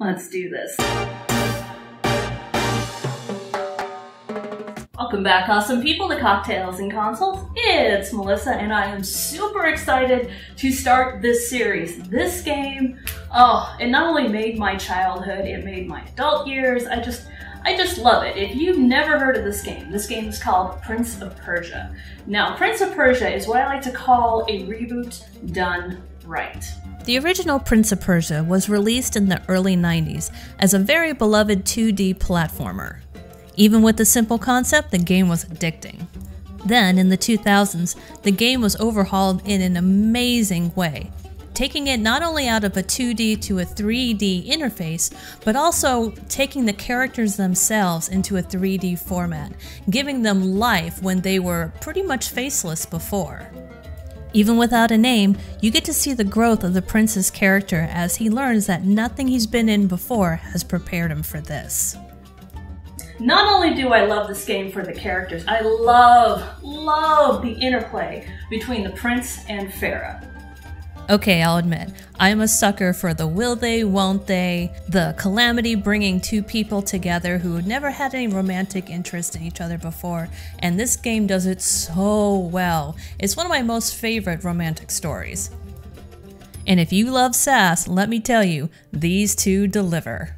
Let's do this. Welcome back, awesome people, to Cocktails and Consoles. It's Melissa, and I am super excited to start this series. This game, oh, it not only made my childhood, it made my adult years. I just love it. If you've never heard of this game is called Prince of Persia. Now, Prince of Persia is what I like to call a reboot done right. The original Prince of Persia was released in the early 90s as a very beloved 2D platformer. Even with the simple concept, the game was addicting. Then, in the 2000s, the game was overhauled in an amazing way, taking it not only out of a 2D to a 3D interface, but also taking the characters themselves into a 3D format, giving them life when they were pretty much faceless before. Even without a name, you get to see the growth of the prince's character as he learns that nothing he's been in before has prepared him for this. Not only do I love this game for the characters, I love the interplay between the prince and Farah. Okay, I'll admit, I'm a sucker for the will they, won't they, the calamity bringing two people together who never had any romantic interest in each other before, and this game does it so well. It's one of my most favorite romantic stories. And if you love sass, let me tell you, these two deliver.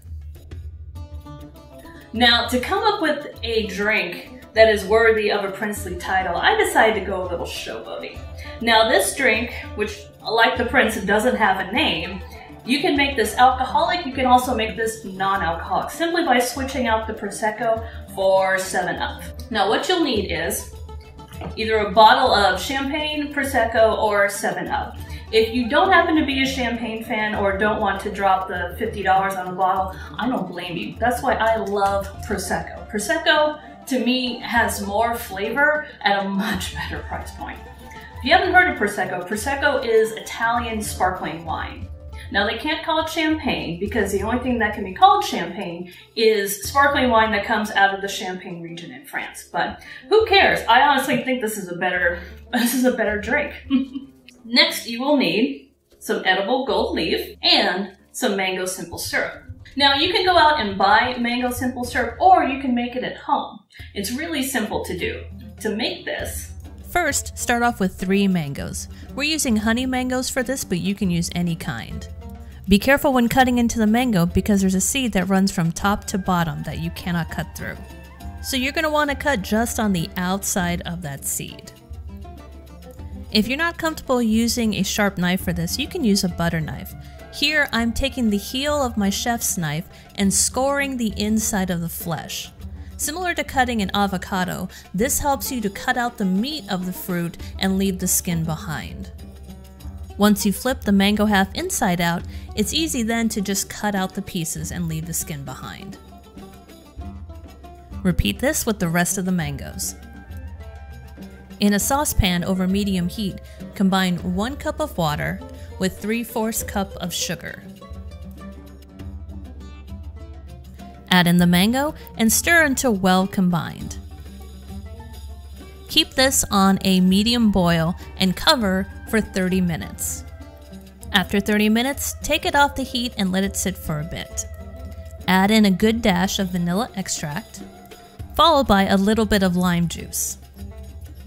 Now, to come up with a drink that is worthy of a princely title, I decided to go a little showboating. Now this drink, which like the prince doesn't have a name, you can make this alcoholic, you can also make this non-alcoholic, simply by switching out the Prosecco for 7-Up. Now what you'll need is either a bottle of Champagne, Prosecco, or 7-Up. If you don't happen to be a champagne fan or don't want to drop the $50 on a bottle, I don't blame you. That's why I love Prosecco. Prosecco, to me, has more flavor at a much better price point. If you haven't heard of Prosecco, Prosecco is Italian sparkling wine. Now they can't call it champagne because the only thing that can be called champagne is sparkling wine that comes out of the Champagne region in France. But who cares? I honestly think this is a better drink. Next, you will need some edible gold leaf and some mango simple syrup. Now you can go out and buy mango simple syrup, or you can make it at home. It's really simple to do. To make this, first, start off with 3 mangoes. We're using honey mangoes for this, but you can use any kind. Be careful when cutting into the mango because there's a seed that runs from top to bottom that you cannot cut through. So you're going to want to cut just on the outside of that seed. If you're not comfortable using a sharp knife for this, you can use a butter knife. Here, I'm taking the heel of my chef's knife and scoring the inside of the flesh. Similar to cutting an avocado, this helps you to cut out the meat of the fruit and leave the skin behind. Once you flip the mango half inside out, it's easy then to just cut out the pieces and leave the skin behind. Repeat this with the rest of the mangoes. In a saucepan over medium heat, combine 1 cup of water with 3/4 cup of sugar. Add in the mango and stir until well combined. Keep this on a medium boil and cover for 30 minutes. After 30 minutes, take it off the heat and let it sit for a bit. Add in a good dash of vanilla extract, followed by a little bit of lime juice.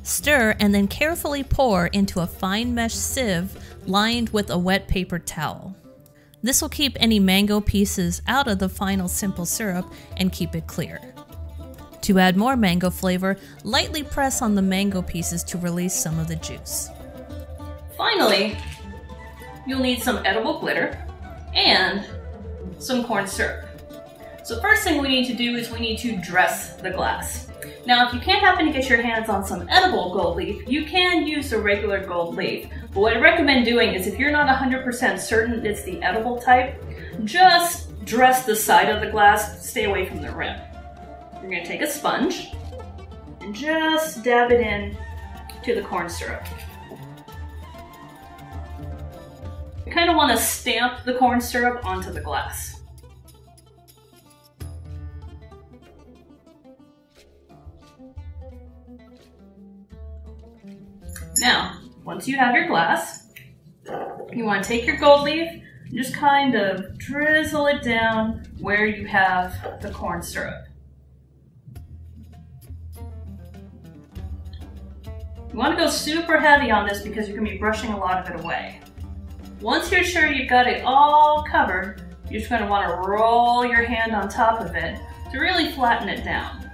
Stir and then carefully pour into a fine mesh sieve lined with a wet paper towel. This will keep any mango pieces out of the final simple syrup and keep it clear. To add more mango flavor, lightly press on the mango pieces to release some of the juice. Finally, you'll need some edible glitter and some corn syrup. So first thing we need to do is we need to dress the glass. Now, if you can't happen to get your hands on some edible gold leaf, you can use the regular gold leaf. But what I recommend doing is if you're not 100% certain it's the edible type, just dress the side of the glass, stay away from the rim. You're going to take a sponge and just dab it in to the corn syrup. You kind of want to stamp the corn syrup onto the glass. Now, once you have your glass, you want to take your gold leaf, Just kind of drizzle it down where you have the corn syrup. You want to go super heavy on this because you're going to be brushing a lot of it away. Once you're sure you've got it all covered, you're just going to want to roll your hand on top of it to really flatten it down.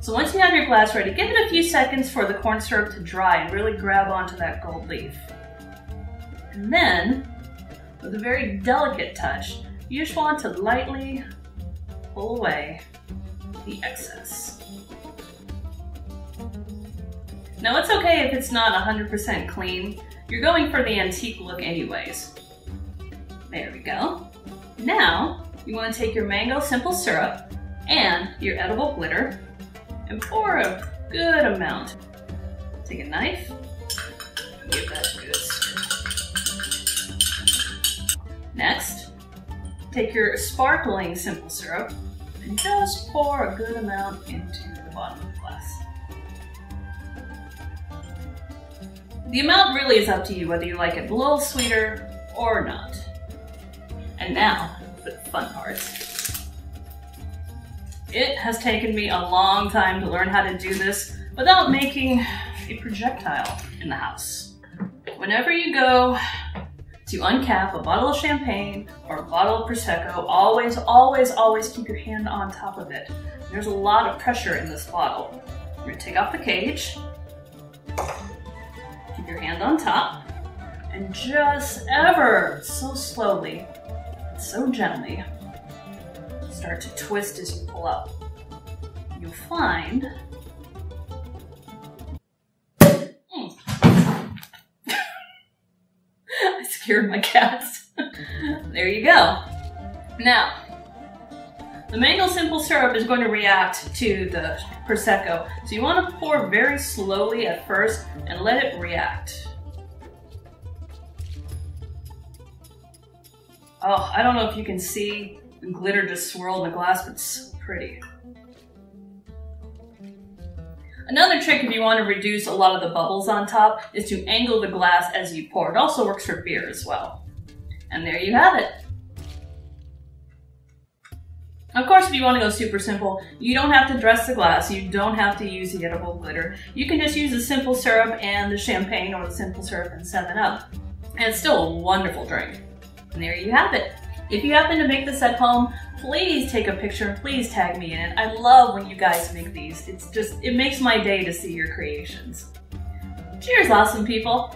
So once you have your glass ready, give it a few seconds for the corn syrup to dry and really grab onto that gold leaf. And then, with a very delicate touch, you just want to lightly pull away the excess. Now it's okay if it's not 100% clean. You're going for the antique look anyways. There we go. Now, you want to take your mango simple syrup and your edible glitter and pour a good amount. Take a knife, give that a good stir. Next, take your sparkling simple syrup and just pour a good amount into the bottom of the glass. The amount really is up to you, whether you like it a little sweeter or not. And now, for the fun part. It has taken me a long time to learn how to do this without making a projectile in the house. Whenever you go to uncap a bottle of champagne or a bottle of Prosecco, always, always, always keep your hand on top of it. There's a lot of pressure in this bottle. You're going to take off the cage. Keep your hand on top and just ever so slowly, so gently, start to twist as you pull up. You'll find I scared my cats. There you go. Now, the mango simple syrup is going to react to the Prosecco, so you want to pour very slowly at first and let it react. Oh, I don't know if you can see the glitter just swirl in the glass, but it's so pretty. Another trick if you want to reduce a lot of the bubbles on top is to angle the glass as you pour. It also works for beer as well. And there you have it. Of course, if you want to go super simple, you don't have to dress the glass, you don't have to use the edible glitter. You can just use the simple syrup and the champagne, or the simple syrup and 7-Up. And it's still a wonderful drink. And there you have it. If you happen to make this at home, please take a picture and please tag me in it. I love when you guys make these. It makes my day to see your creations. Cheers, awesome people!